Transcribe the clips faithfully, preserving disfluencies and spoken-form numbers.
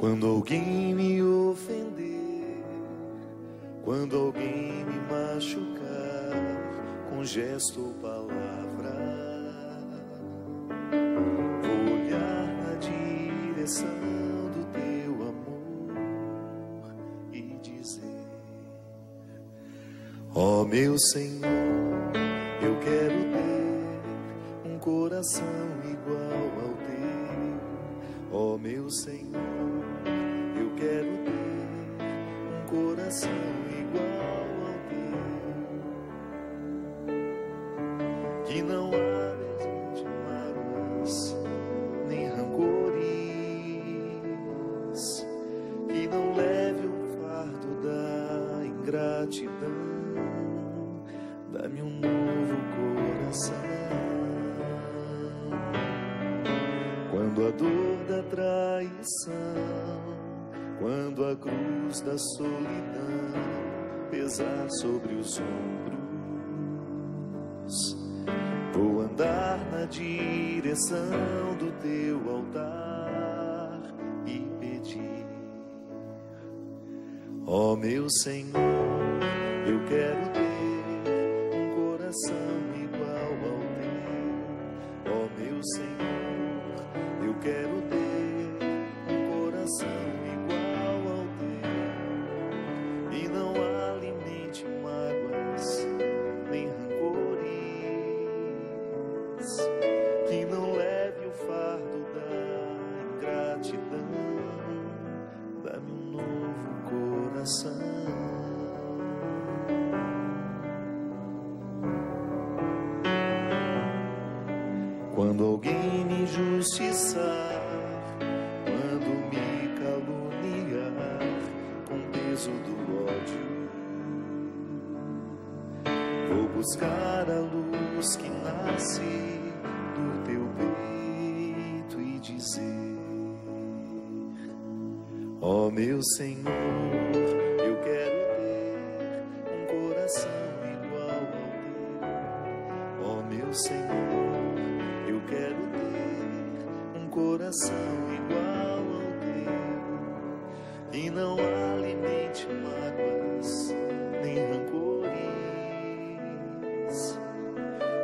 Quando alguém me ofender, quando alguém me machucar, com gesto ou palavra, vou olhar na direção do teu amor e dizer: ó meu Senhor, eu quero ter um coração igual ao teu, ó meu Senhor. Quero ter um coração igual ao teu, que não há mesmo mágoas, nem rancores, que não leve o fardo da ingratidão. Dá-me um novo coração. Quando a dor da traição, quando a cruz da solidão pesar sobre os ombros, vou andar na direção do teu altar e pedir: ó meu Senhor, eu quero ter um coração igual ao teu, ó meu Senhor, eu quero ter um coração. Quando alguém me injustiçar, quando me caluniar com o peso do ódio, vou buscar a luz que nasce do teu peito e dizer: ó meu Senhor, eu quero ter um coração igual ao teu, ó meu Senhor. Quero ter um coração igual ao teu, e não alimente mágoas nem rancores,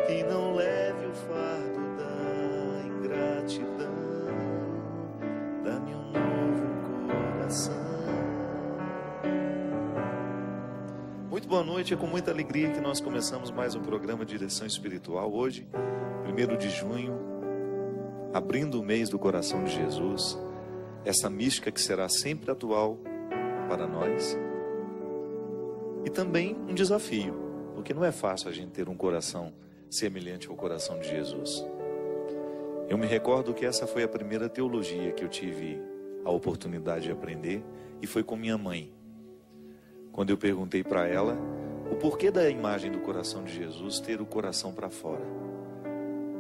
que não leve o fardo da ingratidão. Dá-me um novo coração. Muito boa noite, é com muita alegria que nós começamos mais um programa de direção espiritual hoje, primeiro de junho, abrindo o mês do coração de Jesus, essa mística que será sempre atual para nós, e também um desafio, porque não é fácil a gente ter um coração semelhante ao coração de Jesus. Eu me recordo que essa foi a primeira teologia que eu tive a oportunidade de aprender, e foi com minha mãe, quando eu perguntei para ela o porquê da imagem do coração de Jesus ter o coração para fora.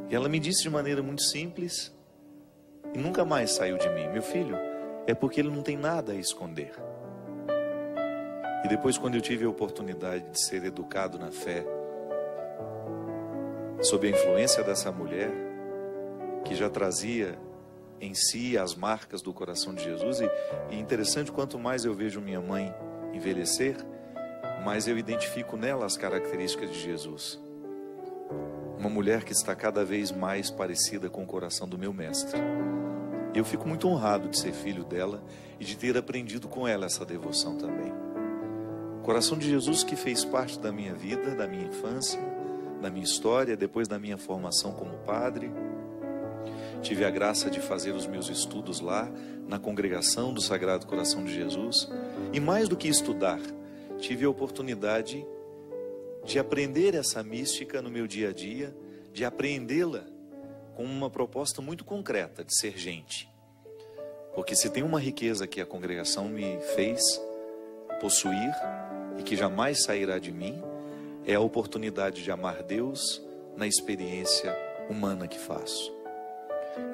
E ela me disse de maneira muito simples, e nunca mais saiu de mim: meu filho, é porque ele não tem nada a esconder. E depois, quando eu tive a oportunidade de ser educado na fé, sob a influência dessa mulher, que já trazia em si as marcas do coração de Jesus, e, e interessante, quanto mais eu vejo minha mãe envelhecer, mais eu identifico nela as características de Jesus. Uma mulher que está cada vez mais parecida com o coração do meu mestre. Eu fico muito honrado de ser filho dela e de ter aprendido com ela essa devoção também. O coração de Jesus que fez parte da minha vida, da minha infância, da minha história, depois da minha formação como padre. Tive a graça de fazer os meus estudos lá, na congregação do Sagrado Coração de Jesus. E mais do que estudar, tive a oportunidade de... de aprender essa mística no meu dia a dia, de apreendê-la com uma proposta muito concreta de ser gente. Porque se tem uma riqueza que a congregação me fez possuir e que jamais sairá de mim, é a oportunidade de amar Deus na experiência humana que faço.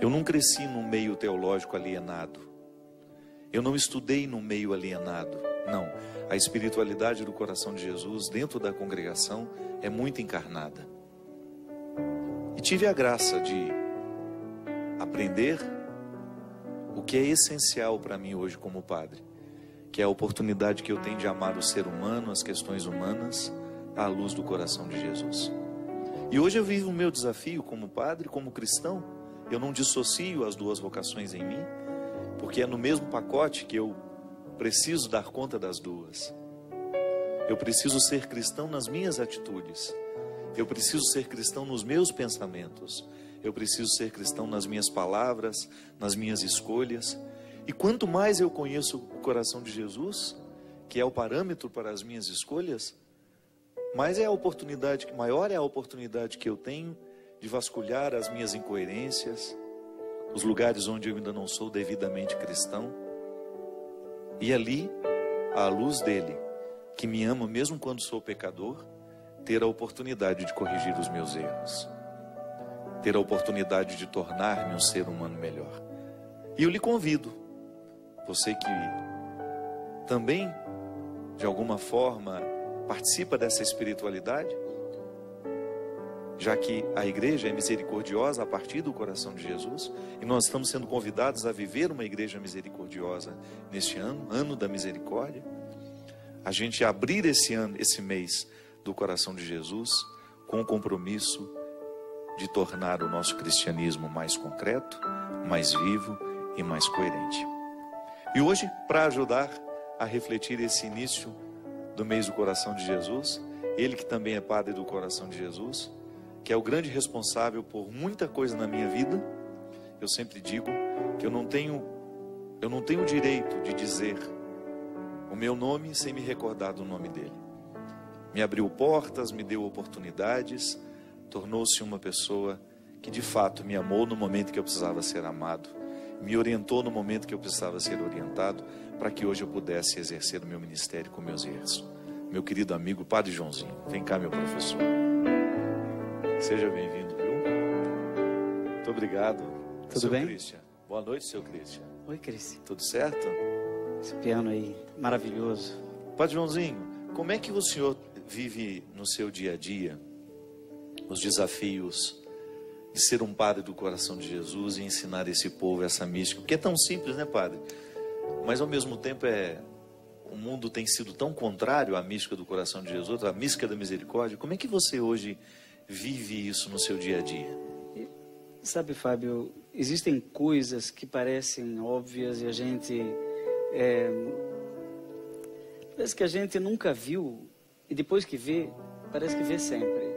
Eu não cresci num meio teológico alienado. Eu não estudei num meio alienado, não. A espiritualidade do coração de Jesus dentro da congregação é muito encarnada. E tive a graça de aprender o o que é essencial para mim hoje como padre, que é a oportunidade que eu tenho de amar o ser humano, as questões humanas, à luz do coração de Jesus. E hoje eu vivo o meu desafio como padre, como cristão. Eu não dissocio as duas vocações em mim, porque é no mesmo pacote que eu preciso dar conta das duas. Eu preciso ser cristão nas minhas atitudes. Eu preciso ser cristão nos meus pensamentos. Eu preciso ser cristão nas minhas palavras, nas minhas escolhas. E quanto mais eu conheço o coração de Jesus, que é o parâmetro para as minhas escolhas, mais é a oportunidade, maior é a oportunidade que eu tenho de vasculhar as minhas incoerências, os lugares onde eu ainda não sou devidamente cristão. E ali, à luz dele, que me ama mesmo quando sou pecador, ter a oportunidade de corrigir os meus erros. Ter a oportunidade de tornar-me um ser humano melhor. E eu lhe convido, você que também, de alguma forma, participa dessa espiritualidade, já que a igreja é misericordiosa a partir do coração de Jesus, e nós estamos sendo convidados a viver uma igreja misericordiosa neste ano, ano da misericórdia, a gente abrir esse ano, esse mês do coração de Jesus, com o compromisso de tornar o nosso cristianismo mais concreto, mais vivo e mais coerente. E hoje, para ajudar a refletir esse início do mês do coração de Jesus, ele que também é padre do coração de Jesus, que é o grande responsável por muita coisa na minha vida, eu sempre digo que eu não tenho, eu não tenho o direito de dizer o meu nome sem me recordar do nome dele. Me abriu portas, me deu oportunidades, tornou-se uma pessoa que de fato me amou no momento que eu precisava ser amado, me orientou no momento que eu precisava ser orientado, para que hoje eu pudesse exercer o meu ministério como eu exerço. Meu querido amigo, Padre Joãozinho, vem cá, meu professor. Seja bem-vindo, viu? Muito obrigado. Tudo seu bem? Christian. Boa noite, seu Christian. Oi, Christian. Tudo certo? Esse piano aí, maravilhoso. Padre Joãozinho, como é que o senhor vive no seu dia a dia os desafios de ser um padre do coração de Jesus e ensinar esse povo essa mística, que é tão simples, né, padre? Mas ao mesmo tempo é o mundo tem sido tão contrário à mística do coração de Jesus, à mística da misericórdia. Como é que você hoje vive isso no seu dia a dia? Sabe, Fábio, existem coisas que parecem óbvias e a gente é... parece que a gente nunca viu e depois que vê, parece que vê sempre.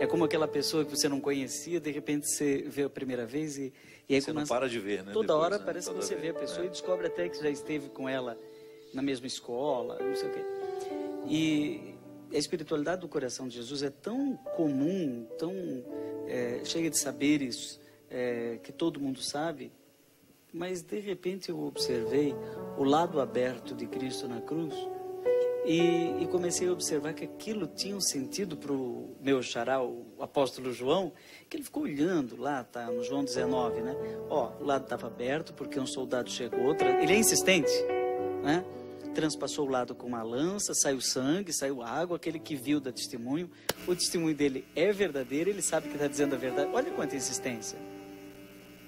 É como aquela pessoa que você não conhecia, de repente você vê a primeira vez e... e aí você começa... não para de ver, né? Toda depois, hora né? parece toda que você vez, vê a pessoa é. e descobre até que já esteve com ela na mesma escola, não sei o quê. E a espiritualidade do coração de Jesus é tão comum, tão é, cheia de saberes é, que todo mundo sabe, mas de repente eu observei o lado aberto de Cristo na cruz. E, e comecei a observar que aquilo tinha um sentido para o meu xará, o apóstolo João, que ele ficou olhando lá, tá, no João dezenove, né? Ó, o lado estava aberto porque um soldado chegou, ele é insistente, né? Transpassou o lado com uma lança, saiu sangue, saiu água, aquele que viu dá testemunho, o testemunho dele é verdadeiro, ele sabe que está dizendo a verdade, olha quanta insistência.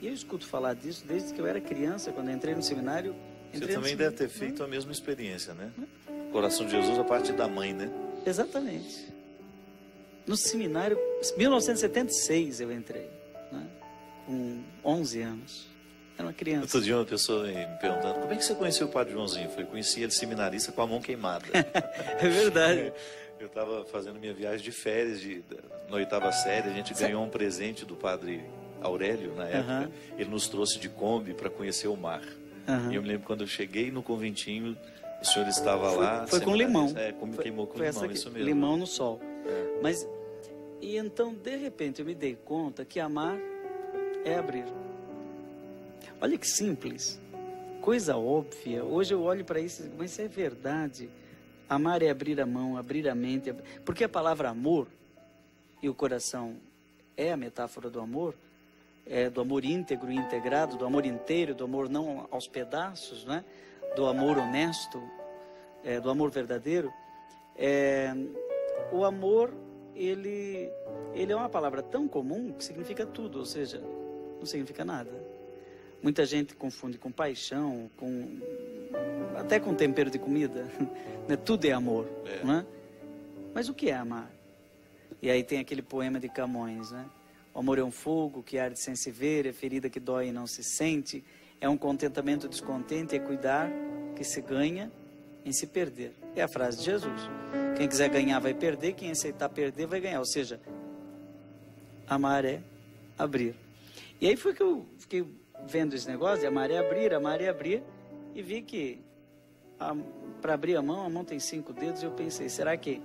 E eu escuto falar disso desde que eu era criança, quando entrei no seminário. Você também deve ter feito a mesma experiência, né? O coração de Jesus, a parte da mãe, né? Exatamente. No seminário, em mil novecentos e setenta e seis eu entrei, né? Com onze anos. Era uma criança. Outro dia uma pessoa me perguntando, como é que você conheceu o Padre Joãozinho? Eu falei, conheci ele seminarista com a mão queimada. É verdade. Eu estava fazendo minha viagem de férias, de, na oitava série, a gente ganhou um presente do Padre Aurélio, na época. Uhum. Ele nos trouxe de Kombi para conhecer o mar. Uhum. E eu me lembro quando eu cheguei no conventinho, o senhor estava foi, lá... Foi com limão. É, como foi, queimou com foi limão, isso mesmo. Limão no sol. É. Mas, e então, de repente, eu me dei conta que amar é abrir. Olha que simples. Coisa óbvia. Hoje eu olho para isso e digo, mas isso é verdade. Amar é abrir a mão, abrir a mente. Porque a palavra amor, e o coração é a metáfora do amor... É, do amor íntegro e integrado, do amor inteiro, do amor não aos pedaços, né? Do amor honesto, é, do amor verdadeiro. É, o amor, ele, ele é uma palavra tão comum que significa tudo, ou seja, não significa nada. Muita gente confunde com paixão, com até com tempero de comida. Tudo é amor, é. Não é? Mas o que é amar? E aí tem aquele poema de Camões, né? O amor é um fogo que arde sem se ver, é ferida que dói e não se sente, é um contentamento descontente, é cuidar que se ganha em se perder. É a frase de Jesus. Quem quiser ganhar vai perder, quem aceitar perder vai ganhar. Ou seja, amar é abrir. E aí foi que eu fiquei vendo esse negócio de amar é abrir, amar é abrir, e vi que para abrir a mão, a mão tem cinco dedos, e eu pensei, será que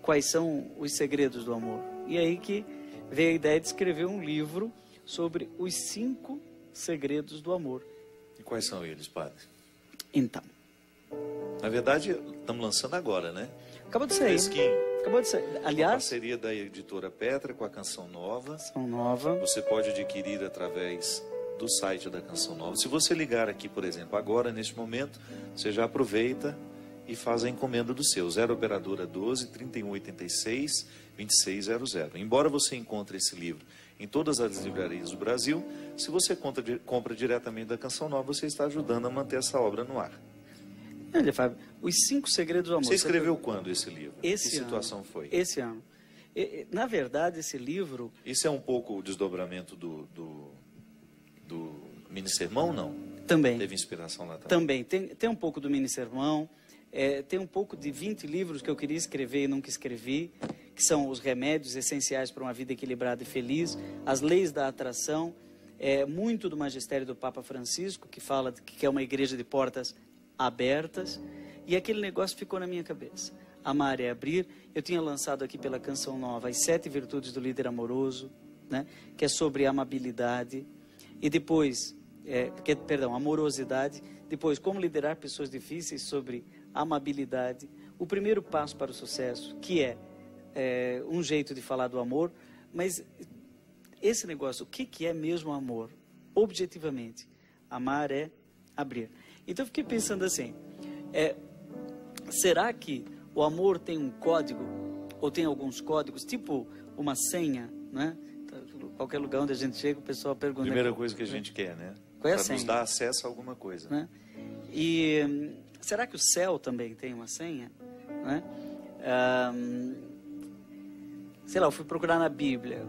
quais são os segredos do amor? E aí que veio a ideia de escrever um livro sobre os cinco segredos do amor. E quais são eles, padre? Então. Na verdade, estamos lançando agora, né? Acabou de sair. Acabou de sair. Aliás... parceria da editora Petra com a Canção Nova. Canção Nova. Você pode adquirir através do site da Canção Nova. Se você ligar aqui, por exemplo, agora, neste momento, você já aproveita e faz a encomenda do seu. zero operadora doze, trinta e um oitenta e seis, vinte e seis zero zero. Embora você encontre esse livro em todas as livrarias do Brasil, se você compra, compra diretamente da Canção Nova, você está ajudando a manter essa obra no ar. Olha, Fábio, Os Cinco Segredos do Amor. Você escreveu você... quando esse livro? Esse que situação ano. Foi? Esse ano. E, na verdade, esse livro... Isso é um pouco o desdobramento do, do, do mini-sermão, não? Também. Teve inspiração lá também? Também. Tem, tem um pouco do mini-sermão, é, tem um pouco de vinte livros que eu queria escrever e nunca escrevi, que são Os Remédios Essenciais para uma Vida Equilibrada e Feliz, As Leis da Atração, é, muito do magistério do Papa Francisco, que fala que é uma igreja de portas abertas, e aquele negócio ficou na minha cabeça. Amar é abrir. Eu tinha lançado aqui pela Canção Nova As Sete Virtudes do Líder Amoroso, né? Que é sobre amabilidade, e depois, é, que, perdão, amorosidade, depois como liderar pessoas difíceis sobre amabilidade, o primeiro passo para o sucesso, que é, é um jeito de falar do amor, mas esse negócio, o que, que é mesmo amor? Objetivamente, amar é abrir. Então eu fiquei pensando assim, é, será que o amor tem um código, ou tem alguns códigos, tipo uma senha, né? Qualquer lugar onde a gente chega, o pessoal pergunta... Primeira coisa que a gente quer, né? Qual é a senha? Para nos dar acesso a alguma coisa. Né? E será que o céu também tem uma senha? Né? Ah, sei lá, eu fui procurar na Bíblia,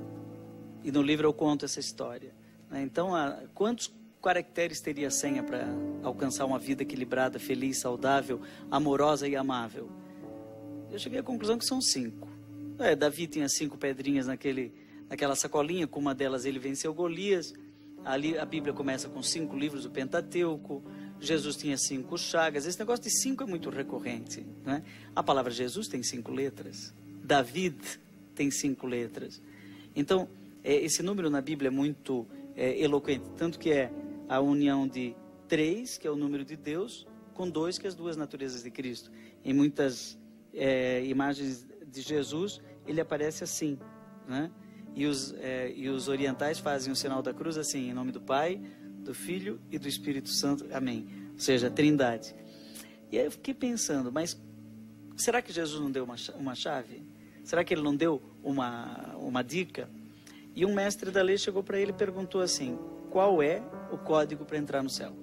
e no livro eu conto essa história. Né? Então, a, quantos... caracteres teria a senha para alcançar uma vida equilibrada, feliz, saudável, amorosa e amável? Eu cheguei à conclusão que são cinco. É, Davi tinha cinco pedrinhas naquele, naquela sacolinha, com uma delas ele venceu Golias. Ali a Bíblia começa com cinco livros do Pentateuco. Jesus tinha cinco chagas. Esse negócio de cinco é muito recorrente, né? A palavra Jesus tem cinco letras. David tem cinco letras. Então, é, esse número na Bíblia é muito é, eloquente. Tanto que é a união de três, que é o número de Deus, com dois, que é as duas naturezas de Cristo. Em muitas é, imagens de Jesus, ele aparece assim, né? E os, é, e os orientais fazem o sinal da cruz assim, em nome do Pai, do Filho e do Espírito Santo, amém. Ou seja, a Trindade. E aí eu fiquei pensando, mas será que Jesus não deu uma, uma chave? Será que ele não deu uma, uma dica? E um mestre da lei chegou para ele e perguntou assim, qual é o código para entrar no céu?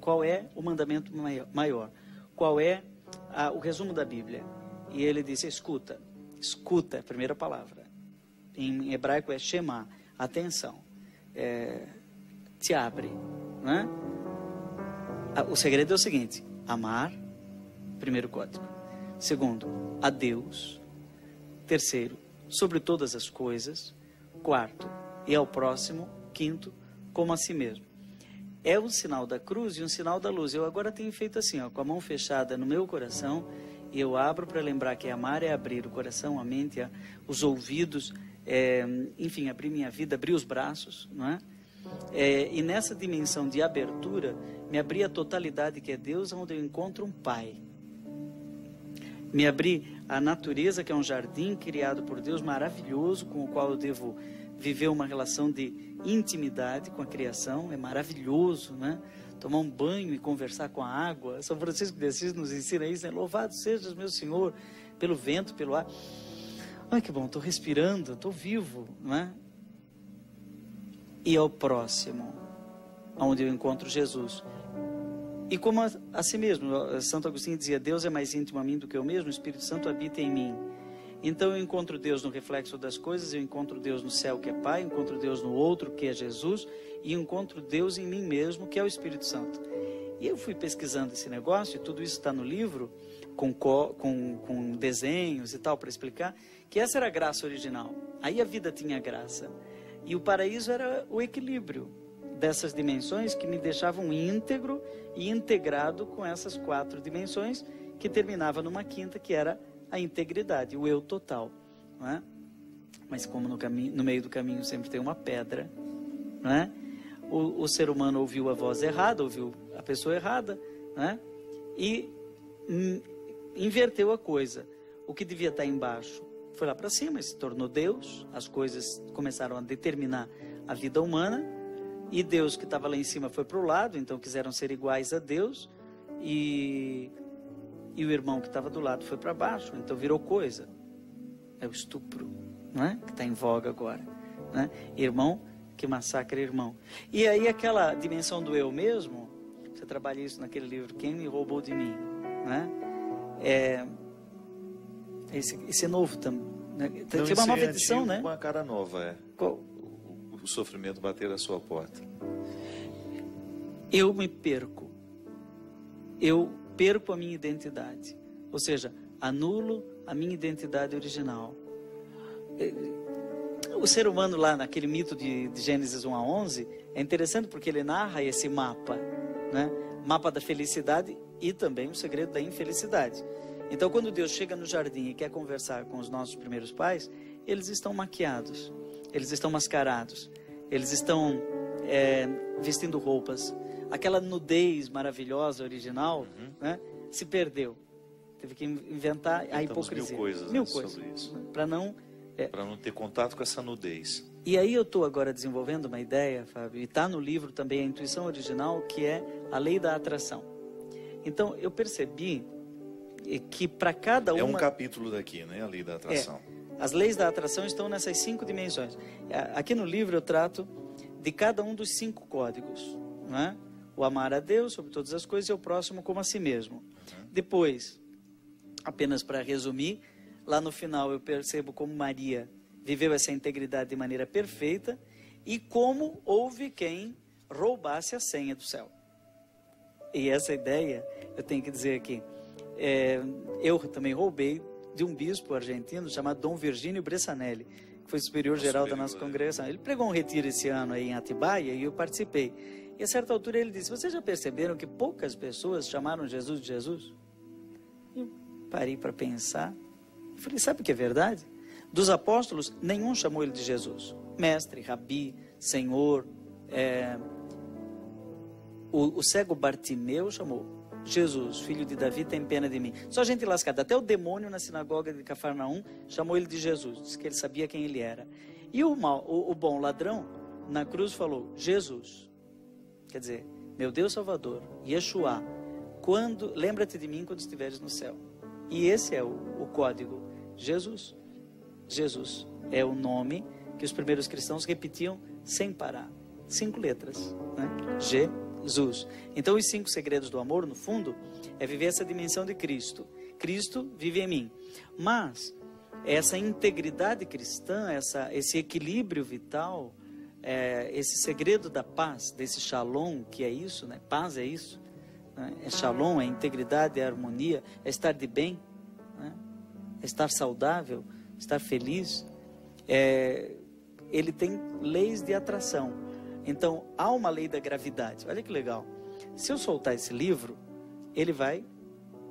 Qual é o mandamento maior? Qual é a, o resumo da Bíblia? E ele disse, escuta. Escuta, primeira palavra. Em hebraico é Shemá. Atenção. É, te abre. Né? O segredo é o seguinte. Amar, primeiro código. Segundo, a Deus. Terceiro, sobre todas as coisas. Quarto, e ao próximo. Quinto, como a si mesmo. É um sinal da cruz e um sinal da luz. Eu agora tenho feito assim, ó, com a mão fechada no meu coração, e eu abro para lembrar que amar é abrir o coração, a mente, a, os ouvidos, é, enfim, abrir minha vida, abrir os braços, não é? É, e nessa dimensão de abertura, me abrir a totalidade que é Deus, onde eu encontro um Pai. Me abrir a natureza, que é um jardim criado por Deus, maravilhoso, com o qual eu devo viver uma relação de intimidade com a criação, é maravilhoso, né? Tomar um banho e conversar com a água. São Francisco de Assis nos ensina isso, né? Louvado sejas, meu Senhor, pelo vento, pelo ar. Ai, que bom, estou respirando, estou vivo, né? E ao próximo. onde eu encontro Jesus. E como a, a si mesmo, Santo Agostinho dizia, Deus é mais íntimo a mim do que eu mesmo, o Espírito Santo habita em mim. Então eu encontro Deus no reflexo das coisas, eu encontro Deus no céu, que é Pai, eu encontro Deus no outro, que é Jesus, e eu encontro Deus em mim mesmo, que é o Espírito Santo. E eu fui pesquisando esse negócio, e tudo isso está no livro, com, com, com desenhos e tal, para explicar, que essa era a graça original. Aí a vida tinha graça. E o paraíso era o equilíbrio dessas dimensões que me deixavam íntegro e integrado com essas quatro dimensões, que terminava numa quinta, que era a integridade, o eu total, não é? Mas como no, no meio do caminho sempre tem uma pedra, não é? O, o ser humano ouviu a voz errada, ouviu a pessoa errada, né? E in, inverteu a coisa. O que devia estar embaixo foi lá para cima, se tornou Deus, as coisas começaram a determinar a vida humana, e Deus que estava lá em cima foi para o lado, então quiseram ser iguais a Deus, e, e o irmão que estava do lado foi para baixo, então virou coisa. É o estupro, não é? Que está em voga agora, né? Irmão que massacra irmão. E aí aquela dimensão do eu mesmo, você trabalha isso naquele livro, Quem Me Roubou de Mim, né? É, esse, esse é novo também, né? Tem Não, uma nova é edição, né? Com a cara nova, é. Qual? O, o sofrimento bater à sua porta. Eu me perco. Eu perco a minha identidade. Ou seja, anulo a minha identidade original. É, o ser humano lá naquele mito de, de Gênesis um a onze, é interessante porque ele narra esse mapa, né? Mapa da felicidade e também o segredo da infelicidade. Então quando Deus chega no jardim e quer conversar com os nossos primeiros pais, eles estão maquiados, eles estão mascarados, eles estão é, vestindo roupas. Aquela nudez maravilhosa, original, uhum. né? Se perdeu. Teve que inventar a Tentamos hipocrisia. Mil coisas, mil né, coisas para não... É. Para não ter contato com essa nudez. E aí eu estou agora desenvolvendo uma ideia, Fábio, e está no livro também a intuição original, que é a lei da atração. Então, eu percebi que para cada uma... É um capítulo daqui, né? A lei da atração. É. As leis da atração estão nessas cinco dimensões. Aqui no livro eu trato de cada um dos cinco códigos, né? O amar a Deus sobre todas as coisas e o próximo como a si mesmo. Uhum. Depois, apenas para resumir... Lá no final eu percebo como Maria viveu essa integridade de maneira perfeita e como houve quem roubasse a senha do céu. E essa ideia, eu tenho que dizer aqui, é, eu também roubei de um bispo argentino chamado Dom Virgínio Bressanelli, que foi superior-geral da nossa congregação. Ele pregou um retiro esse ano aí em Atibaia e eu participei. E a certa altura ele disse, vocês já perceberam que poucas pessoas chamaram Jesus de Jesus? E eu parei para pensar... Eu falei, sabe o que é verdade? Dos apóstolos, nenhum chamou ele de Jesus. Mestre, Rabi, Senhor, é... o, o cego Bartimeu chamou Jesus, filho de Davi, tem pena de mim. Só gente lascada, até o demônio na sinagoga de Cafarnaum chamou ele de Jesus, disse que ele sabia quem ele era. E o, mal, o, o bom ladrão, na cruz falou, Jesus, quer dizer, meu Deus Salvador, Yeshua, quando, lembra-te de mim quando estiveres no céu. E esse é o, o código, Jesus. Jesus é o nome que os primeiros cristãos repetiam sem parar. Cinco letras, né? Jesus. Então, os cinco segredos do amor, no fundo, é viver essa dimensão de Cristo. Cristo vive em mim. Mas, essa integridade cristã, essa, esse equilíbrio vital, é, esse segredo da paz, desse Shalom, que é isso, né? Paz é isso. É shalom, é integridade, é harmonia, é estar de bem, né? É estar saudável, estar feliz. É, ele tem leis de atração. Então, há uma lei da gravidade. Olha que legal. Se eu soltar esse livro, ele vai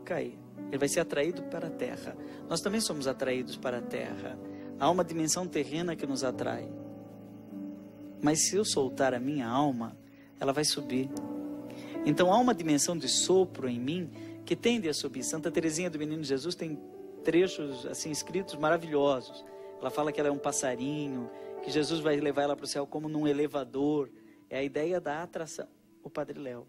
cair. Ele vai ser atraído para a terra. Nós também somos atraídos para a terra. Há uma dimensão terrena que nos atrai. Mas se eu soltar a minha alma, ela vai subir. Então há uma dimensão de sopro em mim que tende a subir. Santa Terezinha do Menino Jesus tem trechos assim escritos maravilhosos. Ela fala que ela é um passarinho, que Jesus vai levar ela para o céu como num elevador. É a ideia da atração. O Padre Léo.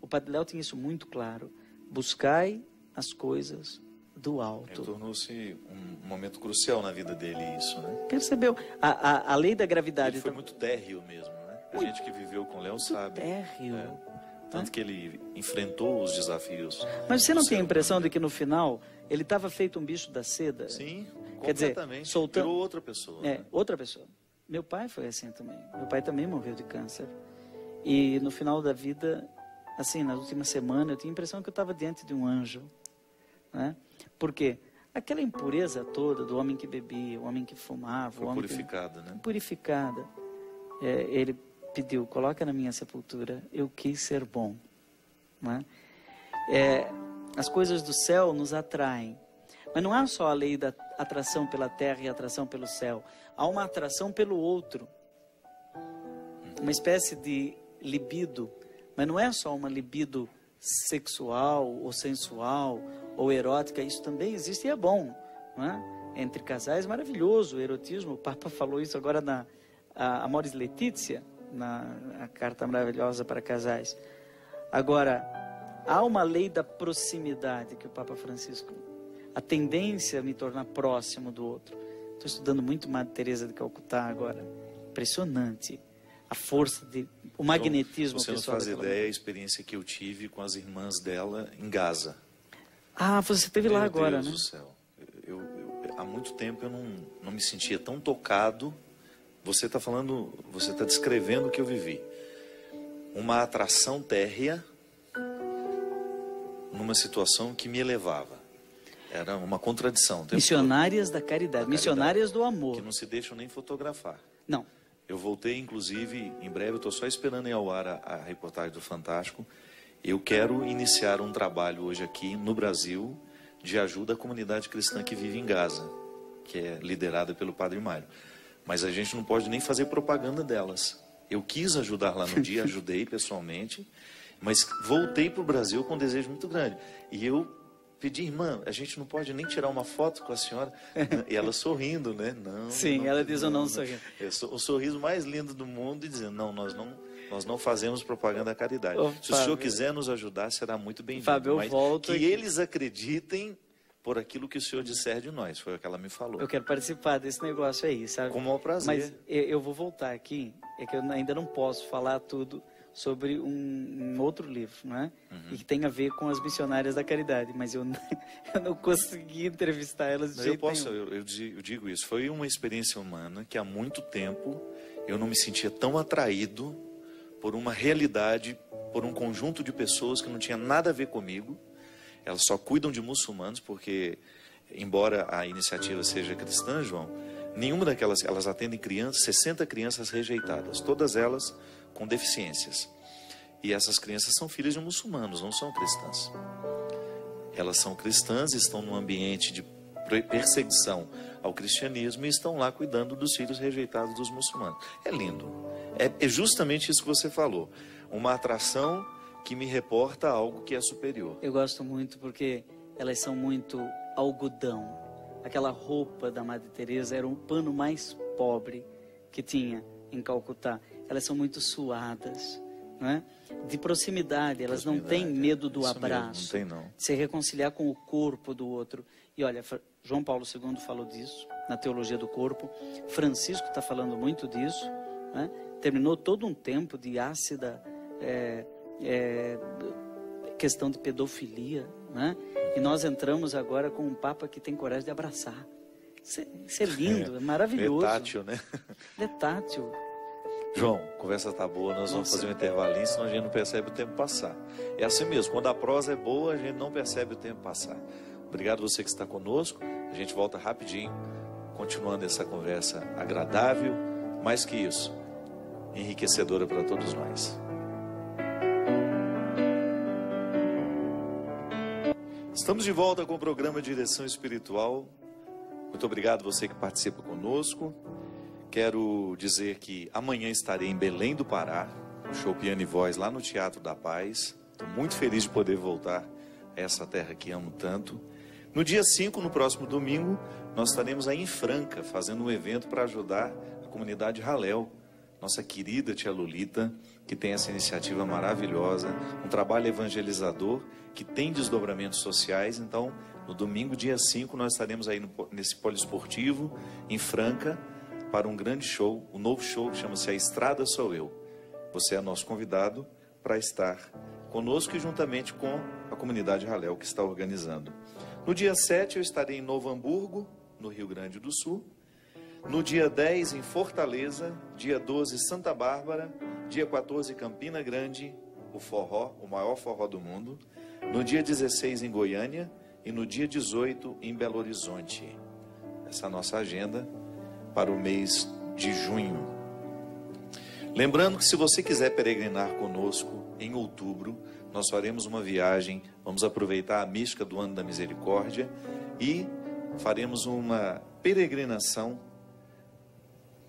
O Padre Léo tinha isso muito claro. Buscai as coisas do alto. Tornou-se um momento crucial na vida dele isso, né? Percebeu? A, a, a lei da gravidade. Ele foi muito térreo mesmo, né? A gente que viveu com o Léo sabe. Térreo. Né? Tanto que ele enfrentou os desafios. Mas você não tem a impressão de que no final ele estava feito um bicho da seda? Sim, quer dizer, soltando... virou outra pessoa. É, né? Outra pessoa. Meu pai foi assim também. Meu pai também morreu de câncer. E no final da vida, assim, na última semana, eu tinha a impressão que eu estava diante de um anjo. Né? Por quê? Aquela impureza toda do homem que bebia, o homem que fumava... Foi o homem purificada, que... né? Purificada. É, ele pediu, coloca na minha sepultura, eu quis ser bom. Né? É, as coisas do céu nos atraem. Mas não há só a lei da atração pela terra e atração pelo céu. Há uma atração pelo outro. Uma espécie de libido. Mas não é só uma libido sexual ou sensual ou erótica. Isso também existe e é bom. Não é? Entre casais, maravilhoso o erotismo. O Papa falou isso agora na Amoris Laetitia, na a carta maravilhosa para casais. Agora, há uma lei da proximidade que o Papa Francisco... A tendência a me tornar próximo do outro. Estou estudando muito Madre Teresa de Calcutá agora. Impressionante. A força, de, o magnetismo pessoal. Então, você não faz ideia mulher. A experiência que eu tive com as irmãs dela em Gaza. Ah, você esteve lá agora, né? Meu Deus do céu. Eu, eu, há muito tempo eu não, não me sentia tão tocado. Você está falando, você está descrevendo o que eu vivi. Uma atração térrea numa situação que me elevava. Era uma contradição. Missionárias da caridade, da missionárias caridade, do amor. Que não se deixam nem fotografar. Não. Eu voltei, inclusive, em breve, eu estou só esperando ir ao ar a, a reportagem do Fantástico. Eu quero iniciar um trabalho hoje aqui no Brasil de ajuda à comunidade cristã que vive em Gaza, que é liderada pelo Padre Mário. Mas a gente não pode nem fazer propaganda delas. Eu quis ajudar lá no dia, ajudei pessoalmente, mas voltei para o Brasil com um desejo muito grande. E eu... pedi, irmã, a gente não pode nem tirar uma foto com a senhora. E ela sorrindo, né? Não. Sim, não, ela diz ou não, não sorrindo. É o sorriso mais lindo do mundo e dizendo, não, nós não, nós não fazemos propaganda da caridade. Ô, se Fábio, o senhor quiser nos ajudar, será muito bem-vindo. Fábio, eu mas volto que aqui. Eles acreditem por aquilo que o senhor disser de nós. Foi o que ela me falou. Eu quero participar desse negócio aí, sabe? Com o maior prazer. Mas eu vou voltar aqui, é que eu ainda não posso falar tudo sobre um, um outro livro, né? Uhum. E que tem a ver com as missionárias da caridade, mas eu, eu não consegui entrevistar elas de jeito nenhum. Mas eu posso, eu, eu digo isso, foi uma experiência humana que há muito tempo eu não me sentia tão atraído por uma realidade, por um conjunto de pessoas que não tinha nada a ver comigo. Elas só cuidam de muçulmanos porque, embora a iniciativa seja cristã, João, nenhuma daquelas, elas atendem crianças, sessenta crianças rejeitadas, todas elas com deficiências. E essas crianças são filhas de muçulmanos, não são cristãs. Elas são cristãs, estão num ambiente de perseguição ao cristianismo e estão lá cuidando dos filhos rejeitados dos muçulmanos. É lindo. É, é justamente isso que você falou. Uma atração que me reporta algo que é superior. Eu gosto muito porque elas são muito algodão. Aquela roupa da Madre Teresa era um pano mais pobre que tinha em Calcutá. Elas são muito suadas, não é? De proximidade, elas proximidade, não têm medo do abraço, mesmo, não tem, não. Se reconciliar com o corpo do outro. E olha, João Paulo segundo falou disso, na Teologia do Corpo, Francisco está falando muito disso, não é? Terminou todo um tempo de ácida é, é, questão de pedofilia, não é? E nós entramos agora com um Papa que tem coragem de abraçar. Isso é, isso é lindo, é maravilhoso. É tátil, né? É tátil. João, a conversa tá boa, nós Nossa. Vamos fazer um intervalinho, senão a gente não percebe o tempo passar. É assim mesmo, quando a prosa é boa, a gente não percebe o tempo passar. Obrigado você que está conosco, a gente volta rapidinho, continuando essa conversa agradável, mais que isso, enriquecedora para todos nós. Estamos de volta com o programa Direção Espiritual. Muito obrigado você que participa conosco. Quero dizer que amanhã estarei em Belém do Pará, no show Piano e Voz, lá no Teatro da Paz. Estou muito feliz de poder voltar a essa terra que amo tanto. No dia cinco, no próximo domingo, nós estaremos aí em Franca, fazendo um evento para ajudar a comunidade Halel. Nossa querida tia Lolita, que tem essa iniciativa maravilhosa, um trabalho evangelizador, que tem desdobramentos sociais. Então, no domingo, dia cinco, nós estaremos aí no, nesse poliesportivo, em Franca, para um grande show, um novo show que chama-se A Estrada Sou Eu. Você é nosso convidado para estar conosco e juntamente com a comunidade Halel que está organizando. No dia sete eu estarei em Novo Hamburgo, no Rio Grande do Sul. No dia dez em Fortaleza, dia doze Santa Bárbara, dia quatorze Campina Grande, o forró, o maior forró do mundo. No dia dezesseis em Goiânia e no dia dezoito em Belo Horizonte. Essa é a nossa agenda para o mês de junho. Lembrando que se você quiser peregrinar conosco em outubro, nós faremos uma viagem, vamos aproveitar a mística do Ano da Misericórdia e faremos uma peregrinação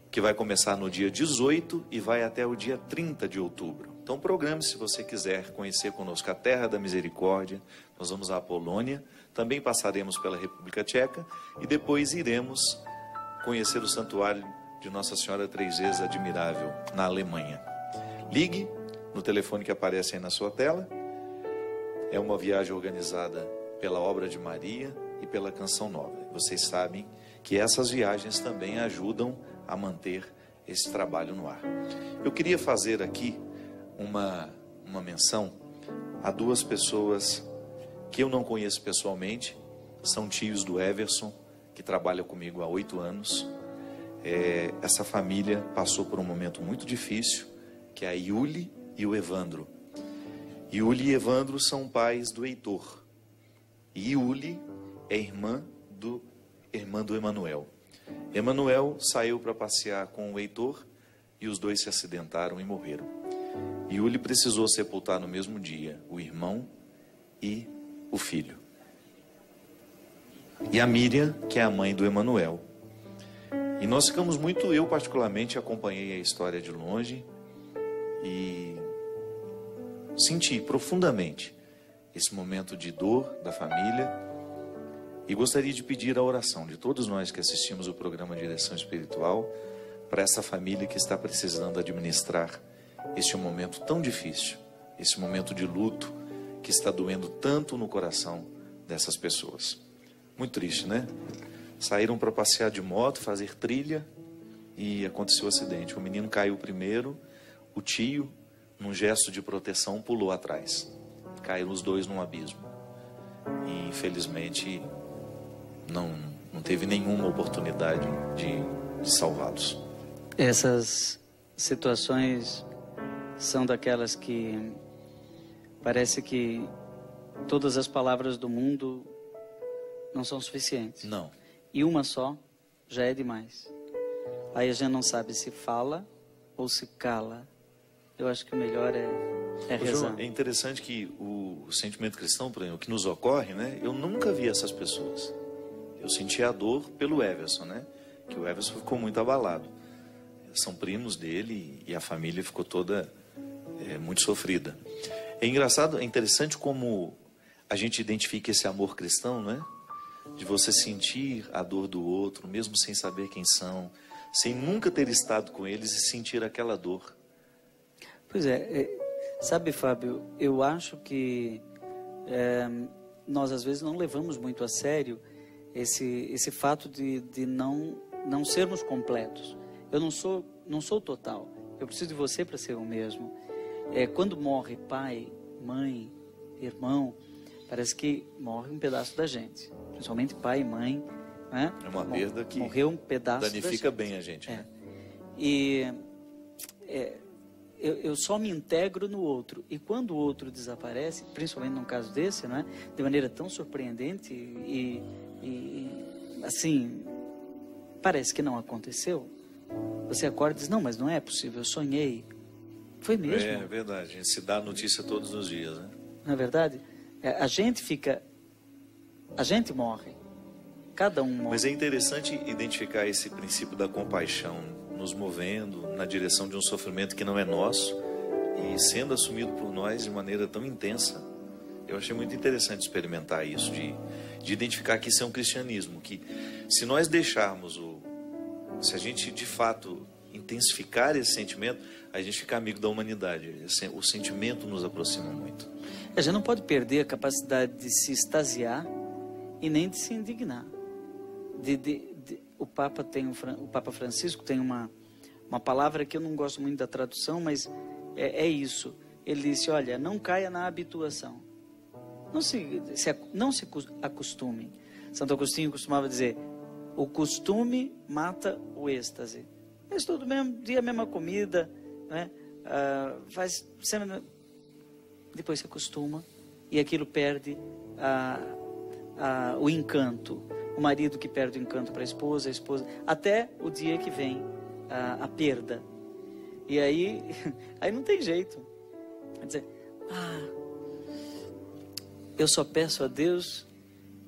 que vai começar no dia dezoito e vai até o dia trinta de outubro. Então programe se você quiser conhecer conosco a Terra da Misericórdia, nós vamos à Polônia, também passaremos pela República Tcheca e depois iremos conhecer o Santuário de Nossa Senhora Três Vezes Admirável, na Alemanha. Ligue no telefone que aparece aí na sua tela. É uma viagem organizada pela Obra de Maria e pela Canção Nova. Vocês sabem que essas viagens também ajudam a manter esse trabalho no ar. Eu queria fazer aqui uma, uma menção a duas pessoas que eu não conheço pessoalmente, são tios do Everson, que trabalha comigo há oito anos. É, essa família passou por um momento muito difícil, que é a Iuli e o Evandro. Iuli e Evandro são pais do Heitor. E Iuli é irmã do, irmã do Emanuel. Emanuel saiu para passear com o Heitor e os dois se acidentaram e morreram. Iuli precisou sepultar no mesmo dia o irmão e o filho. E a Miriam, que é a mãe do Emanuel. E nós ficamos muito, eu particularmente acompanhei a história de longe e senti profundamente esse momento de dor da família e gostaria de pedir a oração de todos nós que assistimos o programa Direção Espiritual para essa família que está precisando administrar este momento tão difícil, esse momento de luto que está doendo tanto no coração dessas pessoas. Muito triste, né? Saíram para passear de moto, fazer trilha e aconteceu o acidente. O menino caiu primeiro, o tio, num gesto de proteção, pulou atrás. Caíram os dois num abismo. E, infelizmente, não, não teve nenhuma oportunidade de, de salvá-los. Essas situações são daquelas que parece que todas as palavras do mundo não são suficientes. Não. E uma só já é demais. Aí a gente não sabe se fala ou se cala. Eu acho que o melhor é, é rezar. João, é interessante que o, o sentimento cristão, por exemplo, que nos ocorre, né? Eu nunca vi essas pessoas. Eu senti a dor pelo Everson, né? Que o Everson ficou muito abalado. São primos dele e a família ficou toda é, muito sofrida. É engraçado, é interessante como a gente identifica esse amor cristão, né? De você sentir a dor do outro, mesmo sem saber quem são, sem nunca ter estado com eles e sentir aquela dor. Pois é, é sabe, Fábio, eu acho que é, nós às vezes não levamos muito a sério esse, esse fato de, de não, não sermos completos. Eu não sou, não sou total, eu preciso de você para ser o mesmo. É, quando morre pai, mãe, irmão, parece que morre um pedaço da gente. Principalmente pai e mãe, né? É uma perda que morreu um pedaço danifica bem a gente, né? É. E é, eu, eu só me integro no outro. E quando o outro desaparece, principalmente num caso desse, né? De maneira tão surpreendente e, e assim, parece que não aconteceu. Você acorda e diz, não, mas não é possível, eu sonhei. Foi mesmo. É, é verdade, a gente se dá a notícia todos os dias, né? Não é verdade? A gente fica, a gente morre, cada um morre. Mas é interessante identificar esse princípio da compaixão, nos movendo na direção de um sofrimento que não é nosso e sendo assumido por nós de maneira tão intensa. Eu achei muito interessante experimentar isso, de, de identificar que isso é um cristianismo, que se nós deixarmos, o, se a gente de fato intensificar esse sentimento, a gente fica amigo da humanidade, o sentimento nos aproxima muito. A gente não pode perder a capacidade de se extasiar e nem de se indignar. De, de, de, o, Papa tem um, o Papa Francisco tem uma, uma palavra que eu não gosto muito da tradução, mas é, é isso. Ele disse, olha, não caia na habituação. Não se, se, não se acostume. Santo Agostinho costumava dizer, o costume mata o êxtase. Mas todo mesmo dia, a mesma comida, né? Ah, faz sempre... Depois se acostuma e aquilo perde a, a, o encanto. O marido que perde o encanto para a esposa, a esposa... Até o dia que vem a, a perda. E aí, aí não tem jeito. Quer dizer, ah, eu só peço a Deus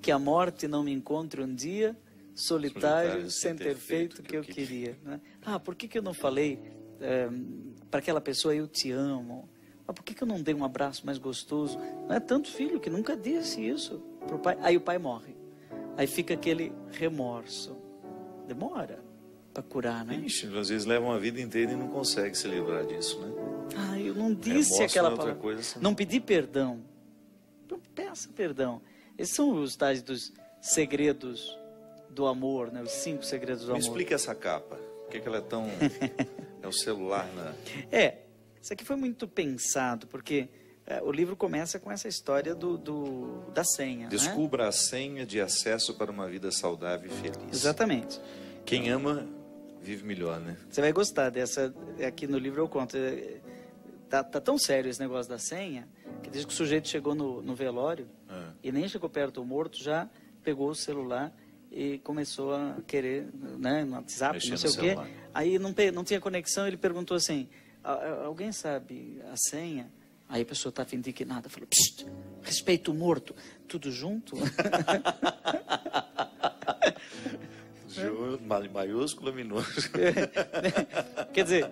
que a morte não me encontre um dia solitário, solitário sem ter feito o que eu queria. Né? Ah, por que, que eu não falei é, para aquela pessoa, eu te amo? Ah, por que, que eu não dei um abraço mais gostoso? Não é tanto filho que nunca disse isso pro pai. Aí o pai morre. Aí fica aquele remorso. Demora para curar, né? Ixi, às vezes leva uma vida inteira e não consegue se livrar disso, né? Ah, eu não disse remorso aquela palavra. Outra coisa, assim... Não pedi perdão. Não peça perdão. Esses são os tais dos segredos do amor, né? Os cinco segredos do Me amor. Me explica essa capa. Por que, é que ela é tão... é o celular, né? É. Isso aqui foi muito pensado, porque é, o livro começa com essa história do, do, da senha. Descubra, né? A senha de acesso para uma vida saudável e feliz. Exatamente. Quem ama, vive melhor, né? Você vai gostar dessa, aqui no livro eu conto. Tá, tá tão sério esse negócio da senha, que diz que o sujeito chegou no, no velório, ah. e nem chegou perto do morto, já pegou o celular e começou a querer, né, no WhatsApp, mexendo não sei o celular. Quê. Aí não, não tinha conexão, ele perguntou assim... Alguém sabe a senha? Aí a pessoa estava indignada, falou, psst, respeito o morto, tudo junto? Maiúsculo, minúsculo. Quer dizer,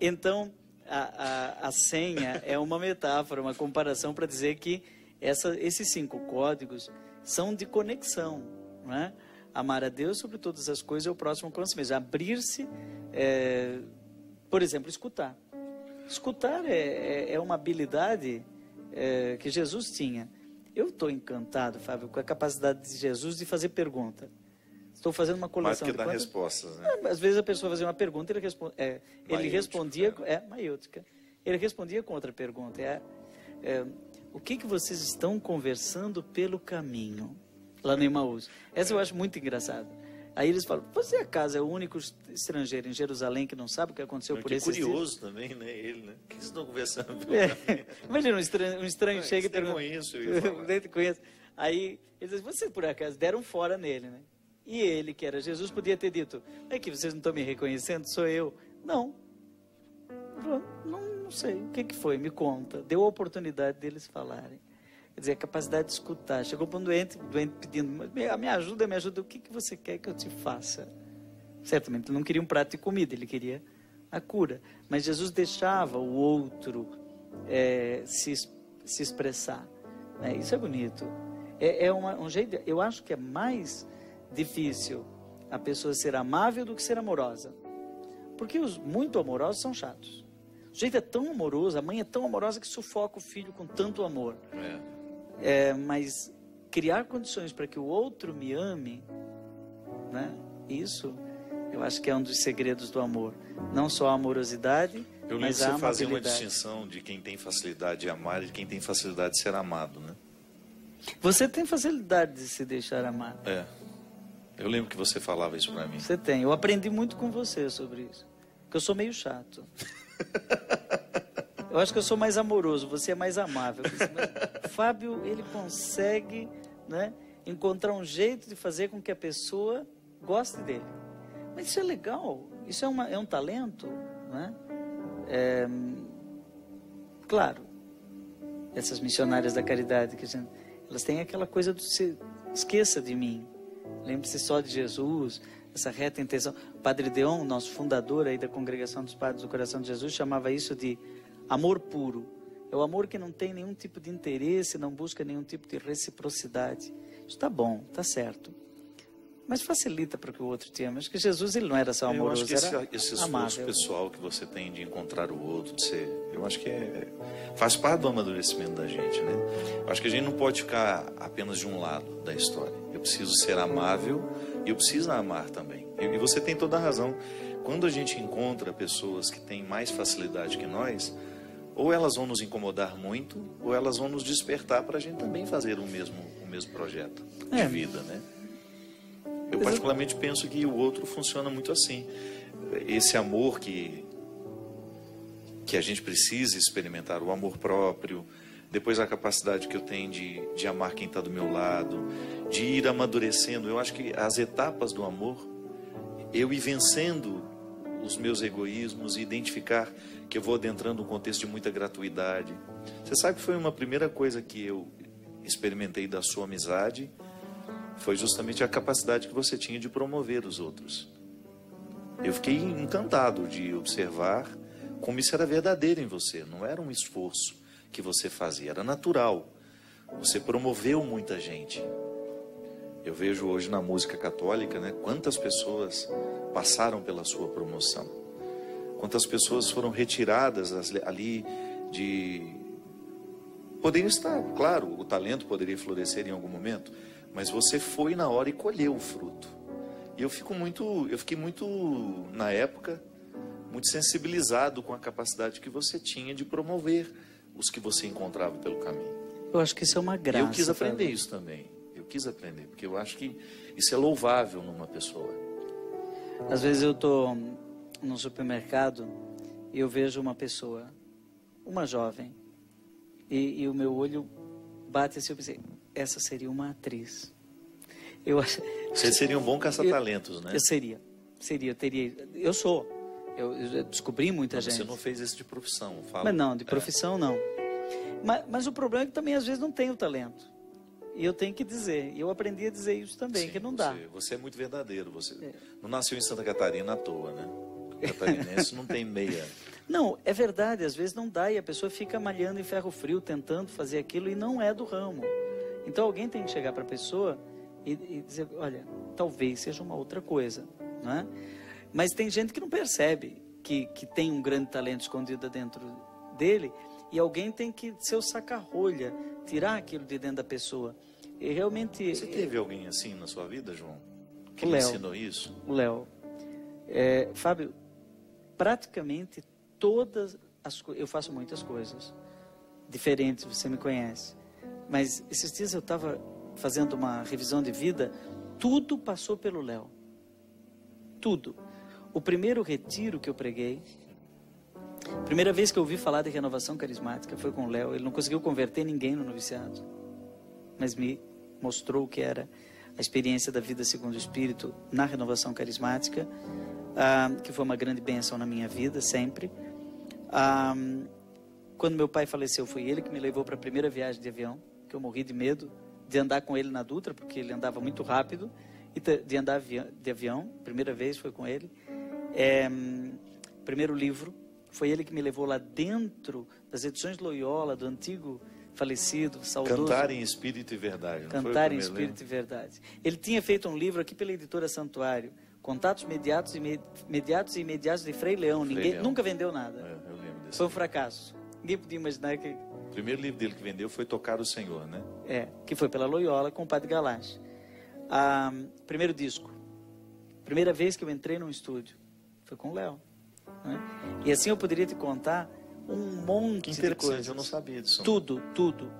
então a, a, a senha é uma metáfora, uma comparação para dizer que essa, esses cinco códigos são de conexão, não é? Amar a Deus sobre todas as coisas e o próximo com si mesmo, abrir-se... É, por exemplo, escutar. Escutar é, é, é uma habilidade é, que Jesus tinha. Eu estou encantado, Fábio, com a capacidade de Jesus de fazer pergunta. Estou fazendo uma coleção de... Mais que dar respostas, né? Às vezes a pessoa fazia uma pergunta e ele, responde, é, ele respondia... É, maiútica. Ele respondia com outra pergunta. É, é, o que, que vocês estão conversando pelo caminho? Lá no Emaús. Essa eu acho muito engraçada. Aí eles falam, você acaso é o único estrangeiro em Jerusalém que não sabe o que aconteceu não, por esses dias? É curioso também, né? Ele, né? O que vocês estão conversando? Pelo é. Imagina, um estranho, um estranho não, chega e pergunta... Conheço, eu ia falar. Conheço. Aí eles dizem, você por acaso deram fora nele, né? E ele, que era Jesus, podia ter dito, é que vocês não estão me reconhecendo, sou eu. Não. Não, não sei, o que, que foi? Me conta. Deu a oportunidade deles falarem. Quer dizer, a capacidade de escutar. Chegou para um doente, doente pedindo, me ajuda, me ajuda, o que, que você quer que eu te faça? Certamente, ele não queria um prato de comida, ele queria a cura. Mas Jesus deixava o outro é, se, se expressar. Né? Isso é bonito. É, é uma, um jeito, eu acho que é mais difícil a pessoa ser amável do que ser amorosa. Porque os muito amorosos são chatos. O jeito é tão amoroso, a mãe é tão amorosa que sufoca o filho com tanto amor. É. É, mas criar condições para que o outro me ame, né? Isso, eu acho que é um dos segredos do amor. Não só a amorosidade, eu mas a amabilidade. Eu lembro que você fazia uma distinção de quem tem facilidade de amar e de quem tem facilidade de ser amado, né? Você tem facilidade de se deixar amar. É, eu lembro que você falava isso para mim. Você tem, eu aprendi muito com você sobre isso. Porque eu sou meio chato. Eu acho que eu sou mais amoroso, você é mais amável. Mas o Fábio, ele consegue, né, encontrar um jeito de fazer com que a pessoa goste dele. Mas isso é legal, isso é, uma, é um talento, né? É, claro, essas missionárias da caridade, que gente, elas têm aquela coisa do se esqueça de mim, lembre-se só de Jesus, essa reta intenção. O Padre Deon, nosso fundador aí da Congregação dos Padres do Coração de Jesus, chamava isso de amor puro. É o amor que não tem nenhum tipo de interesse, não busca nenhum tipo de reciprocidade. Isso está bom, está certo. Mas facilita para que o outro te ame. Acho que Jesus, ele não era só amoroso, era amável. Eu acho que esse, esse esforço pessoal que você tem de encontrar o outro, de ser... Eu acho que é, faz parte do amadurecimento da gente, né? Eu acho que a gente não pode ficar apenas de um lado da história. Eu preciso ser amável, eu preciso amar também. E você tem toda a razão. Quando a gente encontra pessoas que têm mais facilidade que nós, ou elas vão nos incomodar muito, ou elas vão nos despertar para a gente também fazer o mesmo, o mesmo projeto de vida, né? Eu particularmente penso que o outro funciona muito assim. Esse amor que, que a gente precisa experimentar, o amor próprio, depois a capacidade que eu tenho de, de amar quem está do meu lado, de ir amadurecendo. Eu acho que as etapas do amor, eu ir vencendo os meus egoísmos e identificar que eu vou adentrando um contexto de muita gratuidade. Você sabe que foi uma primeira coisa que eu experimentei da sua amizade, foi justamente a capacidade que você tinha de promover os outros. Eu fiquei encantado de observar como isso era verdadeiro em você, não era um esforço que você fazia, era natural. Você promoveu muita gente. Eu vejo hoje na música católica, né, quantas pessoas passaram pela sua promoção, quantas pessoas foram retiradas ali de... Poderiam estar, claro, o talento poderia florescer em algum momento, mas você foi na hora e colheu o fruto. E eu fico muito, eu fiquei muito, na época, muito sensibilizado com a capacidade que você tinha de promover os que você encontrava pelo caminho. Eu acho que isso é uma graça. E eu quis aprender isso também. Eu quis aprender, porque eu acho que isso é louvável numa pessoa. Às vezes eu tô no supermercado e eu vejo uma pessoa, uma jovem, e, e o meu olho bate assim, eu pensei, essa seria uma atriz. Eu acho... Você seria um bom caça-talentos, né? Eu seria, seria, eu teria, eu sou. Eu, eu descobri muita mas gente. Você não fez isso de profissão, fala. Mas não, de profissão é. não. Mas, mas o problema é que também às vezes não tenho talento. E eu tenho que dizer, eu aprendi a dizer isso também, sim, que não dá. Você, você é muito verdadeiro, você é. não nasceu em Santa Catarina à toa, né? O catarinense não tem meia. Não, é verdade, às vezes não dá e a pessoa fica malhando em ferro frio, tentando fazer aquilo e não é do ramo. Então alguém tem que chegar para a pessoa e, e dizer, olha, talvez seja uma outra coisa, não é? Mas tem gente que não percebe que, que tem um grande talento escondido dentro dele e alguém tem que ser o saca-rolha, tirar aquilo de dentro da pessoa. E realmente... Você teve é... alguém assim na sua vida, João? Que lhe ensinou isso? O Léo. É, Fábio, praticamente todas as coisas... Eu faço muitas coisas diferentes, você me conhece. Mas esses dias eu estava fazendo uma revisão de vida, tudo passou pelo Léo. Tudo. O primeiro retiro que eu preguei, primeira vez que eu ouvi falar de renovação carismática foi com o Léo. Ele não conseguiu converter ninguém no noviciado, mas me mostrou o que era a experiência da vida segundo o Espírito na renovação carismática, ah, que foi uma grande bênção na minha vida, sempre. Ah, quando meu pai faleceu, foi ele que me levou para a primeira viagem de avião, que eu morri de medo de andar com ele na Dutra, porque ele andava muito rápido, e de andar de avião, primeira vez foi com ele. É, primeiro livro, foi ele que me levou lá dentro das edições Loyola, do antigo falecido, saudoso. Cantar em Espírito e Verdade. Não Cantar foi em Espírito livro? e Verdade. Ele tinha feito um livro aqui pela editora Santuário, Contatos Mediatos e, me... Mediatos e Imediatos de Frei Leão. Frei Ninguém Leão. Nunca vendeu nada. É, eu lembro desse foi um livro. fracasso. Ninguém podia imaginar que... O primeiro livro dele que vendeu foi Tocar o Senhor, né? É, que foi pela Loyola com o Padre Galache. Ah, primeiro disco, primeira vez que eu entrei num estúdio, foi com o Léo, né? E assim eu poderia te contar um monte de coisas. Eu não sabia disso. Tudo, tudo.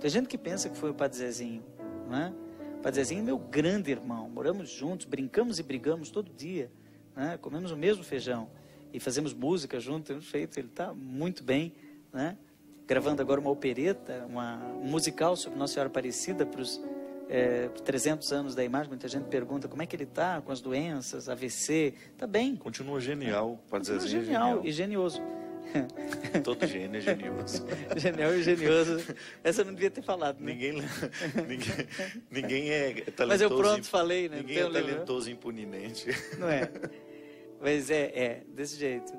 Tem gente que pensa que foi o Padre Zezinho, né? O Padre Zezinho é meu grande irmão, moramos juntos, brincamos e brigamos todo dia, né? Comemos o mesmo feijão e fazemos música junto, temos feito, ele está muito bem, né? Gravando agora uma opereta, uma, um musical sobre Nossa Senhora Aparecida para os... É, trezentos anos da imagem, muita gente pergunta como é que ele está com as doenças, A V C, está bem. Continua genial, é. pode dizer assim, genial, genial e genioso. Todo gênio é genioso. Genial e genioso. Essa eu não devia ter falado, né? Ninguém, ninguém, ninguém é talentoso. Mas eu pronto falei, né? Ninguém é talentoso impunemente. Não é? Mas é, é desse jeito.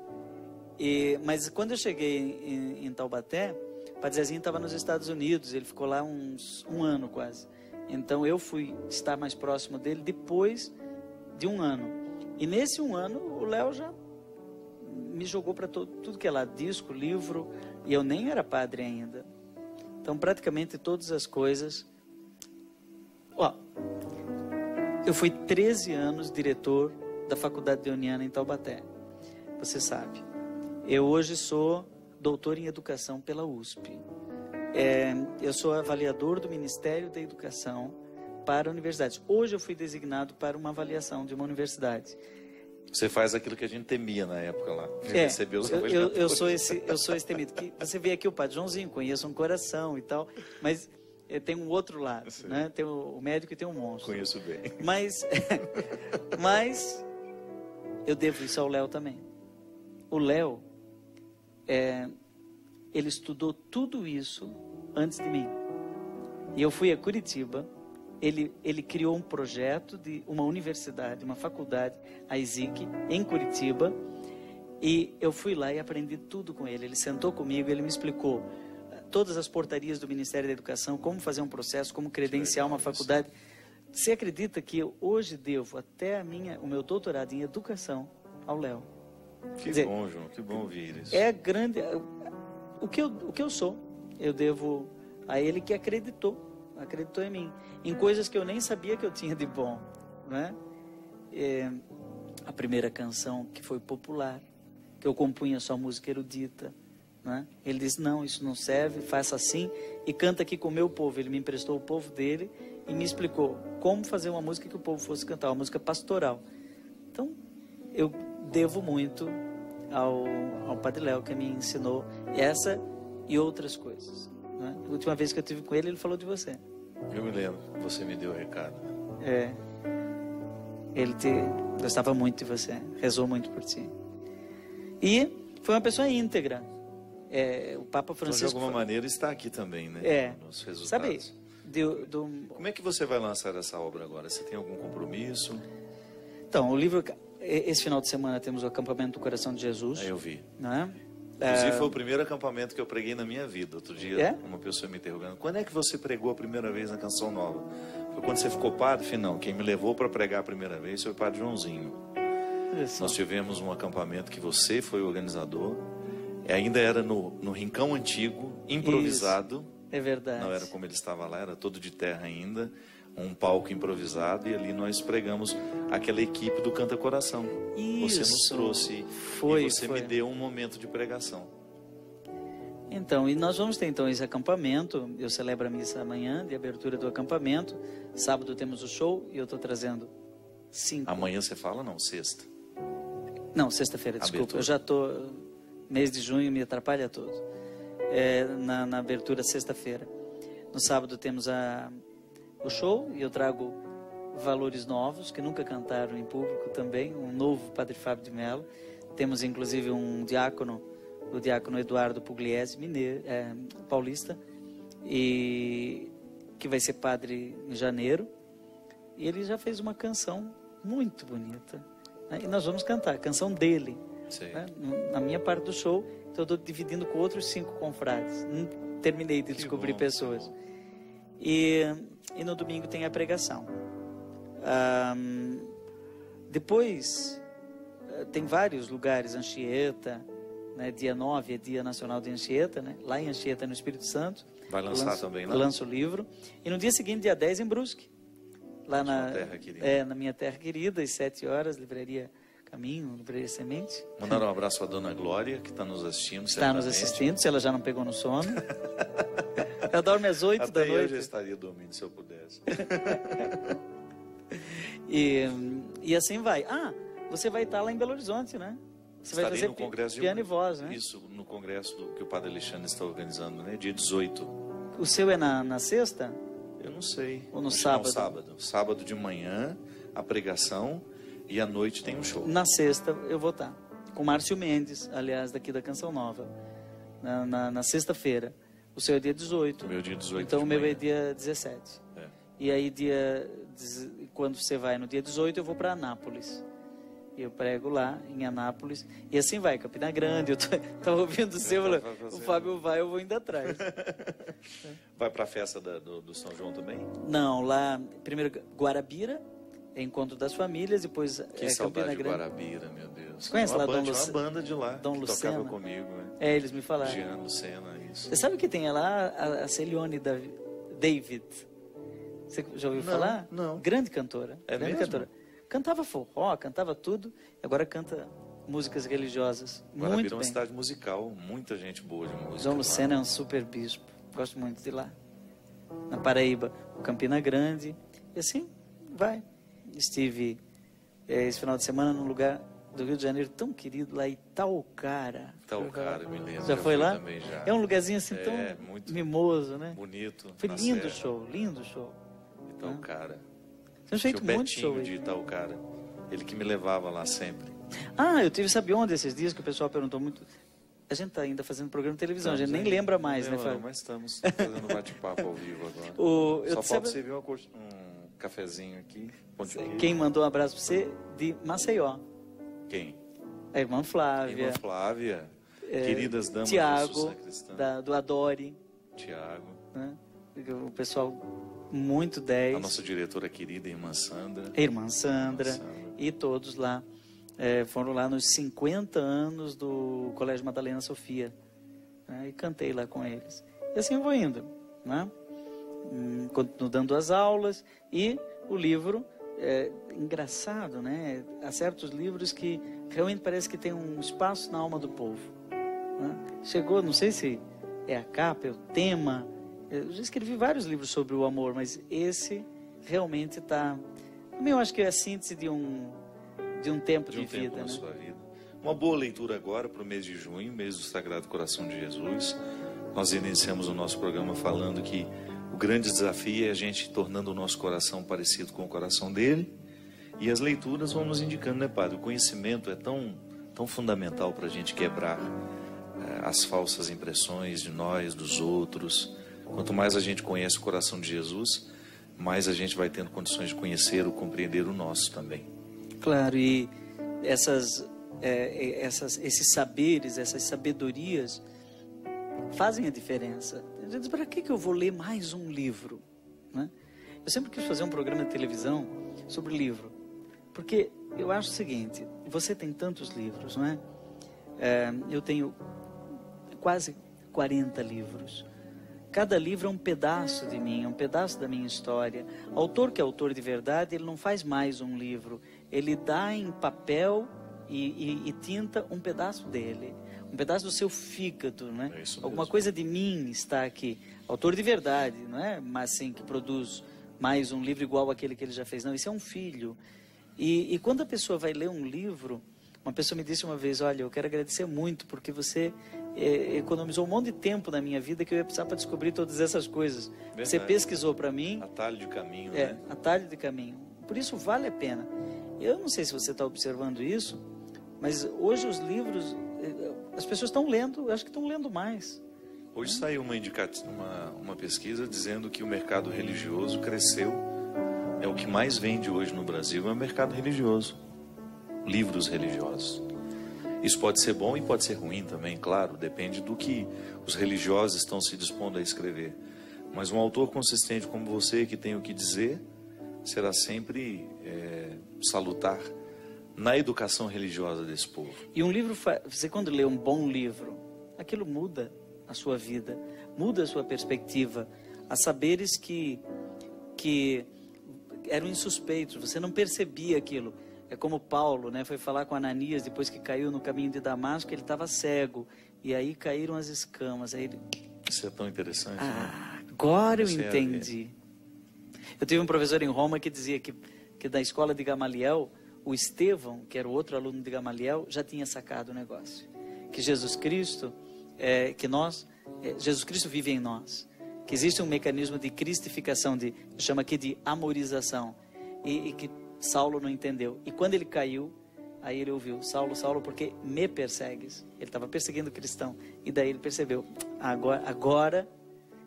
E, mas quando eu cheguei em, em Taubaté, o Padre Zezinho estava nos Estados Unidos, ele ficou lá uns um ano quase. Então eu fui estar mais próximo dele depois de um ano. E nesse um ano o Léo já me jogou para tudo que é lá, disco, livro, e eu nem era padre ainda. Então praticamente todas as coisas... Ó, Eu fui treze anos diretor da Faculdade Deoniana em Taubaté. Você sabe. Eu hoje sou doutor em Educação pela U S P. É, eu sou avaliador do Ministério da Educação para universidades. Hoje eu fui designado para uma avaliação de uma universidade. Você faz aquilo que a gente temia na época lá. É, recebeu os eu, eu, eu sou esse, eu sou esse temido. Que você vê aqui o Padre Joãozinho, conheço um coração e tal, mas... tem um outro lado, sim, né? Tem o médico e tem um monstro. Conheço bem. Mas, mas eu devo isso ao Léo também. O Léo, é, ele estudou tudo isso antes de mim. E eu fui a Curitiba, ele, ele criou um projeto de uma universidade, uma faculdade, a I S I C, em Curitiba. E eu fui lá e aprendi tudo com ele. Ele sentou comigo, ele me explicou todas as portarias do Ministério da Educação, como fazer um processo, como credenciar uma faculdade. Você acredita que eu hoje devo até a minha, o meu doutorado em Educação ao Léo? Que dizer, bom, João, que bom ouvir isso. É grande... O que, eu, o que eu sou, eu devo a ele que acreditou, acreditou em mim, em coisas que eu nem sabia que eu tinha de bom, né? É, a primeira canção que foi popular, que eu compunha só música erudita, né? Ele disse, não, isso não serve, faça assim e canta aqui com o meu povo. Ele me emprestou o povo dele e me explicou como fazer uma música que o povo fosse cantar, uma música pastoral. Então, eu devo muito ao, ao Padre Léo, que me ensinou essa e outras coisas, né? A última vez que eu estive com ele, ele falou de você. Eu me lembro, você me deu o recado. É, ele te gostava muito de você, rezou muito por ti. E foi uma pessoa íntegra. É, o Papa Francisco... Então, de alguma maneira, está aqui também, né? É. Nos resultados. Sabe, do, do... Como é que você vai lançar essa obra agora? Você tem algum compromisso? Então, o livro... Esse final de semana temos o acampamento do Coração de Jesus. É, eu vi. Né? Inclusive, é... foi o primeiro acampamento que eu preguei na minha vida. Outro dia, é? uma pessoa me interrogando, quando é que você pregou a primeira vez na Canção Nova? Foi quando você ficou padre? Falei, não, quem me levou para pregar a primeira vez foi o Padre Joãozinho. Nós tivemos um acampamento que você foi o organizador. Ainda era no, no rincão antigo, improvisado. Isso, é verdade. Não era como ele estava lá, era todo de terra ainda. Um palco improvisado e ali nós pregamos aquela equipe do Canta Coração. Isso. Você nos trouxe foi, e você foi. me deu um momento de pregação. Então, e nós vamos ter então esse acampamento. Eu celebro a missa amanhã de abertura do acampamento. Sábado temos o show e eu estou trazendo cinco. Amanhã você fala? Não, sexta. Não, sexta-feira, desculpa. Abertura. Eu já estou... Tô... Mês de junho me atrapalha todo. É, na, na abertura, sexta-feira. No sábado temos a, o show e eu trago valores novos, que nunca cantaram em público também. Um novo Padre Fábio de Mello. Temos, inclusive, um diácono, o diácono Eduardo Pugliese, mineiro, é, paulista, e, que vai ser padre em janeiro. E ele já fez uma canção muito bonita, né? E nós vamos cantar a canção dele. Né? Na minha parte do show, então eu estou dividindo com outros cinco confrades. Não terminei de que descobrir bom, pessoas. E, e no domingo tem a pregação. Ah, depois, tem vários lugares, Anchieta, né? dia nove é Dia Nacional de Anchieta, né? Lá em Anchieta, no Espírito Santo. Vai lançar lanço, também lá? Lanço o livro. E no dia seguinte, dia dez, em Brusque. Lá na, terra é, na minha terra querida, às sete horas, livraria... Caminho, livraria Semente. Mandar um abraço à Dona Glória, que está nos assistindo. Está nos assistindo, se ela já não pegou no sono. Ela dorme às oito da noite. Eu já estaria dormindo se eu pudesse. e, e assim vai. Ah, você vai estar lá em Belo Horizonte, né? Você Estarei vai fazer no congresso piano de... e voz, né? Isso, no congresso do, que o Padre Alexandre está organizando, né? dia dezoito. O seu é na, na sexta? Eu não sei. Ou no sábado? Não, sábado. Sábado de manhã, a pregação. E à noite tem um show. Na sexta eu vou estar com Márcio Mendes, aliás, daqui da Canção Nova. Na, na, na sexta-feira. O seu é dia dezoito. O meu dia dezoito. Então o meu é dia dezessete. É. E aí, dia, quando você vai no dia dezoito, eu vou para Anápolis. Eu prego lá em Anápolis. E assim vai, Campina Grande. Eu estava ouvindo o seu, o Fábio vai, eu vou indo atrás. Vai para a festa da, do, do São João também? Não, lá, primeiro Guarabira. Encontro das famílias, depois que é saudade Campina Grande. Guarabira, meu Deus. Você conhece uma lá banda, Dom Luc... uma banda de lá, Dom que Lucena. Tocava comigo, né? É, eles me falaram. Jean Lucena, isso. Você sabe que tem lá a, a Celione da... David, Você já ouviu não, falar? Não. Grande cantora. É grande mesmo? Cantora. Cantava forró, cantava tudo. Agora canta músicas religiosas. Agora muito virou bem. Uma cidade musical. Muita gente boa de música. João Lucena é um super bispo. Gosto muito de lá. Na Paraíba, Campina Grande. E assim vai. Estive é, esse final de semana num lugar do Rio de Janeiro tão querido, lá Itaucara. Itaucara, me lembro. Já foi lá? Também, já. É um lugarzinho assim tão é, muito mimoso, né? Bonito. Foi lindo serra. show, lindo show. Itaucara. Tem feito muito show. de Itaucara. Ele que me levava lá sempre. Ah, eu tive, sabe onde esses dias que o pessoal perguntou muito... A gente está ainda fazendo programa de televisão, estamos a gente nem aí. lembra mais, não, né, Fábio? Mas estamos fazendo bate-papo ao vivo agora. O, Só falta você ver uma coisa... Hum. Cafezinho aqui. Quem mandou um abraço para você de Maceió? Quem? A irmã Flávia. Irmã Flávia. É, Queridas damas Tiago, da, do Adore. Tiago. Né? O pessoal muito dez. A nossa diretora querida, irmã Sandra. Irmã Sandra. Irmã Sandra. E todos lá. É, foram lá nos cinquenta anos do Colégio Madalena Sofia. Né? E cantei lá com eles. E assim eu vou indo, né? Continuo dando as aulas e o livro é engraçado, né? Há certos livros que realmente parece que tem um espaço na alma do povo, né? Chegou, não sei se é a capa, é o tema. Eu já escrevi vários livros sobre o amor, mas esse realmente está... Eu acho que é a síntese de um, de um tempo de, um de tempo vida, na né? sua vida. Uma boa leitura agora para o mês de junho, mês do Sagrado Coração de Jesus. Nós iniciamos o nosso programa falando que o grande desafio é a gente tornando o nosso coração parecido com o coração dele. E as leituras vão nos indicando, né, Padre? O conhecimento é tão, tão fundamental para a gente quebrar é, as falsas impressões de nós, dos outros. Quanto mais a gente conhece o coração de Jesus, mais a gente vai tendo condições de conhecer ou compreender o nosso também. Claro, e essas, é, essas, esses saberes, essas sabedorias fazem a diferença. Para que, que eu vou ler mais um livro? Né? Eu sempre quis fazer um programa de televisão sobre livro. Porque eu acho o seguinte, você tem tantos livros, não é? É, eu tenho quase quarenta livros. Cada livro é um pedaço de mim, é um pedaço da minha história. O autor que é autor de verdade, ele não faz mais um livro. Ele dá em papel e, e, e tinta um pedaço dele. Um pedaço do seu fígado, né? É isso mesmo. Alguma coisa de mim está aqui. Autor de verdade, não é? Mas sim, que produz mais um livro igual àquele que ele já fez. Não, esse é um filho. E, e quando a pessoa vai ler um livro, uma pessoa me disse uma vez, olha, eu quero agradecer muito, porque você é, economizou um monte de tempo na minha vida que eu ia precisar para descobrir todas essas coisas. Verdade. Você pesquisou para mim. Atalho de caminho, é, né? Atalho de caminho. Por isso vale a pena. Eu não sei se você está observando isso, mas hoje os livros... As pessoas estão lendo, acho que estão lendo mais. Hoje né? saiu uma, uma, uma pesquisa dizendo que o mercado religioso cresceu. É o que mais vende hoje no Brasil, é o mercado religioso. Livros religiosos. Isso pode ser bom e pode ser ruim também, claro. Depende do que os religiosos estão se dispondo a escrever. Mas um autor consistente como você, que tem o que dizer, será sempre é, salutar na educação religiosa desse povo. E um livro, você quando lê um bom livro, aquilo muda a sua vida, muda a sua perspectiva, há saberes que, que eram insuspeitos, você não percebia aquilo. É como Paulo, né, foi falar com Ananias, depois que caiu no caminho de Damasco, ele estava cego, e aí caíram as escamas, aí ele... Isso é tão interessante, ah, né? Agora eu você entendi. É... Eu tive um professor em Roma que dizia que, que da escola de Gamaliel... O Estevão, que era o outro aluno de Gamaliel, já tinha sacado o negócio. Que Jesus Cristo, é, que nós, é, Jesus Cristo vive em nós. Que existe um mecanismo de cristificação, de, chama aqui de amorização. E, e que Saulo não entendeu. E quando ele caiu, aí ele ouviu, Saulo, Saulo, porque me persegues. Ele estava perseguindo o cristão. E daí ele percebeu, agora, agora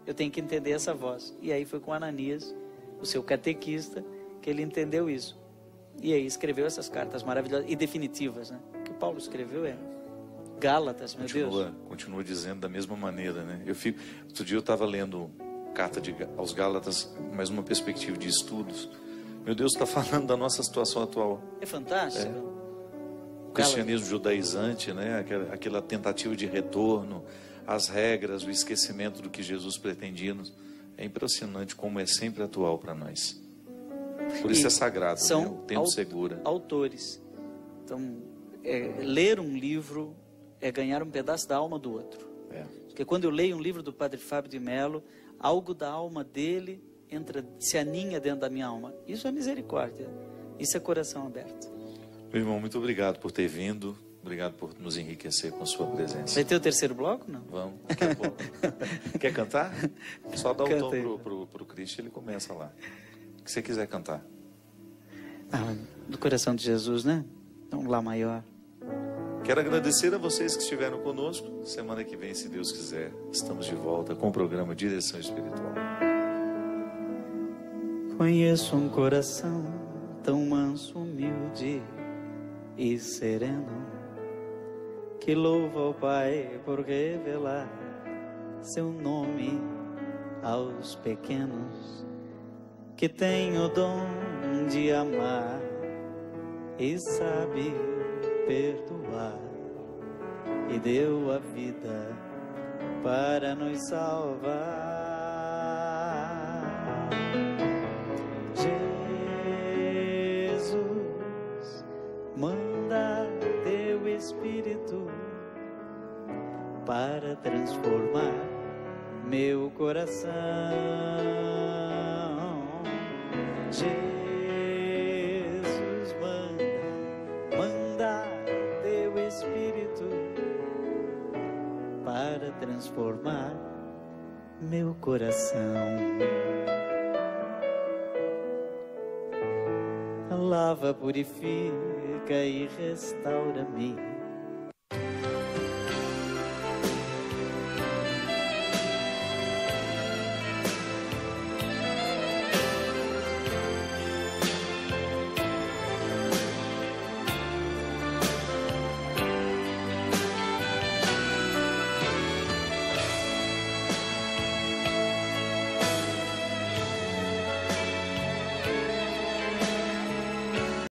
eu tenho que entender essa voz. E aí foi com Ananias, o seu catequista, que ele entendeu isso. E aí escreveu essas cartas maravilhosas e definitivas, né? O que Paulo escreveu é Gálatas, meu continua, Deus. Continua dizendo da mesma maneira, né? Eu fico, outro dia eu estava lendo carta de, aos Gálatas, mas uma perspectiva de estudos. Meu Deus, está falando da nossa situação atual. É fantástico. É. O cristianismo judaizante, né? Aquela, aquela tentativa de retorno, as regras, o esquecimento do que Jesus pretendia nos, É impressionante como é sempre atual para nós. Por isso e é sagrado, são né? O tempo aut segura. Autores. Então, é, ler um livro é ganhar um pedaço da alma do outro. É. Porque quando eu leio um livro do Padre Fábio de Mello, algo da alma dele entra, se aninha dentro da minha alma. Isso é misericórdia. Isso é coração aberto. Meu irmão, muito obrigado por ter vindo. Obrigado por nos enriquecer com a sua presença. Vai ter o terceiro bloco, não? Vamos, daqui a pouco. Quer cantar? Só dá o tom pro, pro Cristo, ele começa lá. O que você quiser cantar. Ah, do coração de Jesus, né? Então, Lá Maior. Quero agradecer a vocês que estiveram conosco. Semana que vem, se Deus quiser, estamos de volta com o programa Direção Espiritual. Conheço um coração tão manso, humilde e sereno, que louva ao Pai por revelar seu nome aos pequenos, que tem o dom de amar e sabe perdoar, e deu a vida para nos salvar. Jesus, manda teu Espírito para transformar meu coração. Jesus, manda, manda teu Espírito para transformar meu coração. Lava, purifica e restaura-me.